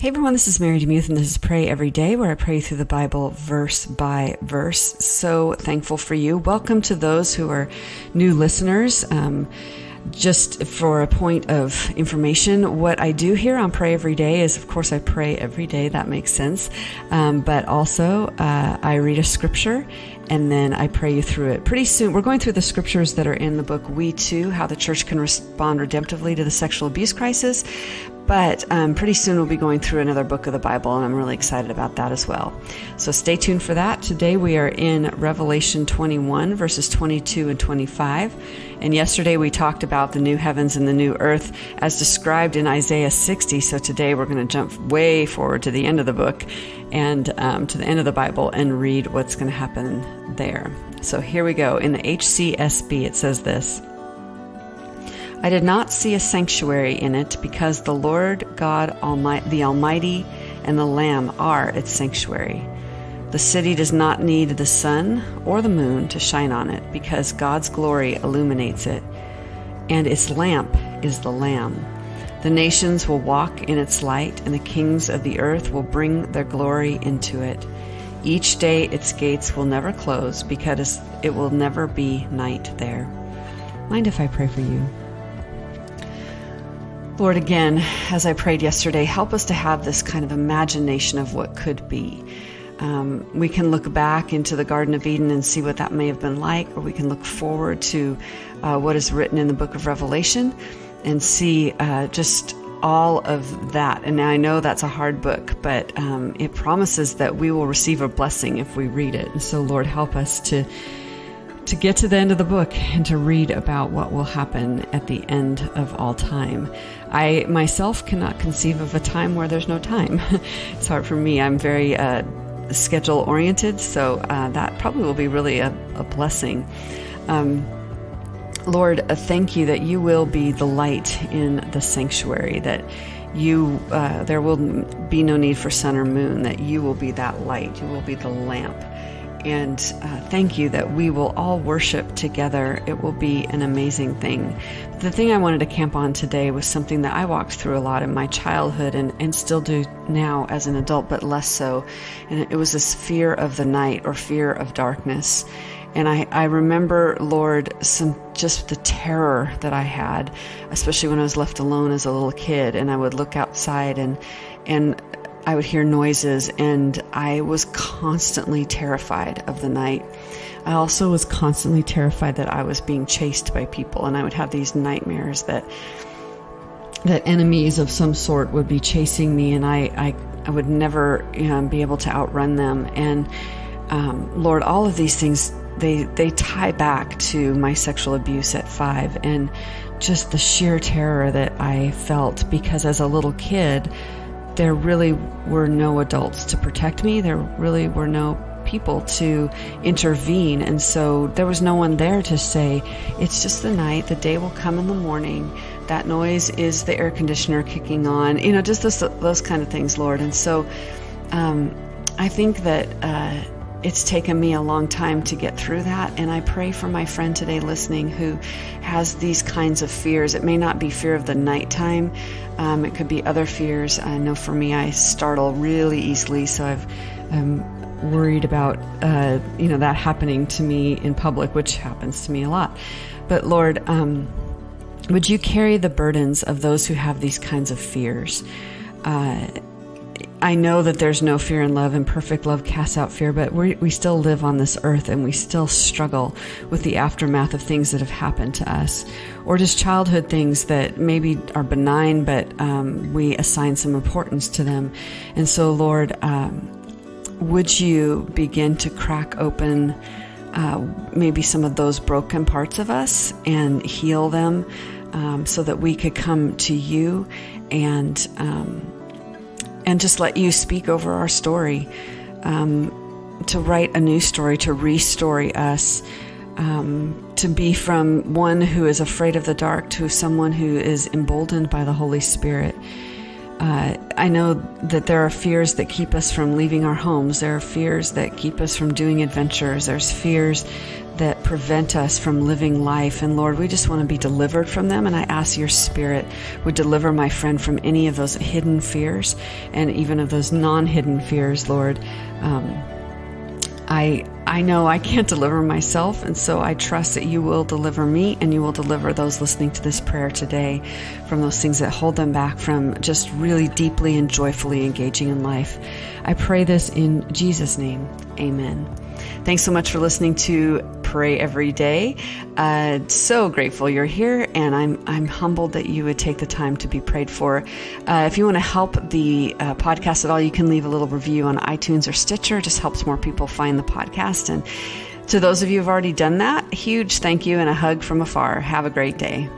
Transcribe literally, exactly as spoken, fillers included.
Hey everyone, this is Mary DeMuth, and this is Pray Every Day, where I pray through the Bible verse by verse. So thankful for you. Welcome to those who are new listeners. Um, just for a point of information, what I do here on Pray Every Day is, of course, I pray every day. That makes sense. Um, but also, uh, I read a scripture, and then I pray you through it. Pretty soon, we're going through the scriptures that are in the book, We Too, How the Church Can Respond Redemptively to the Sexual Abuse Crisis. But um, pretty soon we'll be going through another book of the Bible, and I'm really excited about that as well. So stay tuned for that. Today we are in Revelation twenty-one, verses twenty-two and twenty-five. And yesterday we talked about the new heavens and the new earth as described in Isaiah sixty. So today we're going to jump way forward to the end of the book and um, to the end of the Bible and read what's going to happen there. So here we go. In the H C S B it says this: I did not see a sanctuary in it, because the Lord God Almighty, the Almighty, and the Lamb are its sanctuary. The city does not need the sun or the moon to shine on it, because God's glory illuminates it, and its lamp is the Lamb. The nations will walk in its light, and the kings of the earth will bring their glory into it. Each day its gates will never close, because it will never be night there. Mind if I pray for you? Lord, again, as I prayed yesterday, help us to have this kind of imagination of what could be. Um, we can look back into the Garden of Eden and see what that may have been like, or we can look forward to uh, what is written in the book of Revelation and see uh, just all of that. And now I know that's a hard book, but um, it promises that we will receive a blessing if we read it. And so, Lord, help us to to get to the end of the book and to read about what will happen at the end of all time. I myself cannot conceive of a time where there's no time. It's hard for me. I'm very uh, schedule oriented, so uh, that probably will be really a, a blessing. Um, Lord, uh, thank you that you will be the light in the sanctuary, that you uh, there will be no need for sun or moon, that you will be that light, you will be the lamp. And uh, thank you that we will all worship together. It will be an amazing thing. But the thing I wanted to camp on today was something that I walked through a lot in my childhood, and, and still do now as an adult, but less so. And it was this fear of the night, or fear of darkness. And I, I remember, Lord, some just the terror that I had, especially when I was left alone as a little kid, and I would look outside and and. I would hear noises, and I was constantly terrified of the night. I also was constantly terrified that I was being chased by people, and I would have these nightmares that that enemies of some sort would be chasing me, and I, I, I would never you know, be able to outrun them. And um, Lord, all of these things, they, they tie back to my sexual abuse at five, and just the sheer terror that I felt, because as a little kid, there really were no adults to protect me. There really were no people to intervene. And so there was no one there to say, it's just the night, the day will come in the morning. That noise is the air conditioner kicking on, you know, just those, those kind of things, Lord. And so um, I think that uh, it's taken me a long time to get through that. And I pray for my friend today listening who has these kinds of fears. It may not be fear of the nighttime. Um, it could be other fears. I know for me, I startle really easily, so I've, I'm worried about uh, you know that happening to me in public, which happens to me a lot. But Lord, um, would you carry the burdens of those who have these kinds of fears? Uh, I know that there's no fear in love, and perfect love casts out fear, but we we still live on this earth, and we still struggle with the aftermath of things that have happened to us, or just childhood things that maybe are benign, but um, we assign some importance to them. And so, Lord, um, would you begin to crack open uh, maybe some of those broken parts of us and heal them, um, so that we could come to you and Um, And just let you speak over our story, um, to write a new story, to restory us, um, to be from one who is afraid of the dark to someone who is emboldened by the Holy Spirit. Uh, I know that there are fears that keep us from leaving our homes. There are fears that keep us from doing adventures. There's fears that prevent us from living life. And Lord, we just want to be delivered from them. And I ask your Spirit would deliver my friend from any of those hidden fears and even of those non-hidden fears, Lord. Um, I I know I can't deliver myself, and so I trust that you will deliver me and you will deliver those listening to this prayer today from those things that hold them back from just really deeply and joyfully engaging in life. I pray this in Jesus' name. Amen. Thanks so much for listening to Pray Every Day. Uh, so grateful you're here, and I'm I'm humbled that you would take the time to be prayed for. Uh, if you want to help the uh, podcast at all, you can leave a little review on iTunes or Stitcher. It just helps more people find the podcast. And to those of you who've already done that, huge thank you and a hug from afar. Have a great day.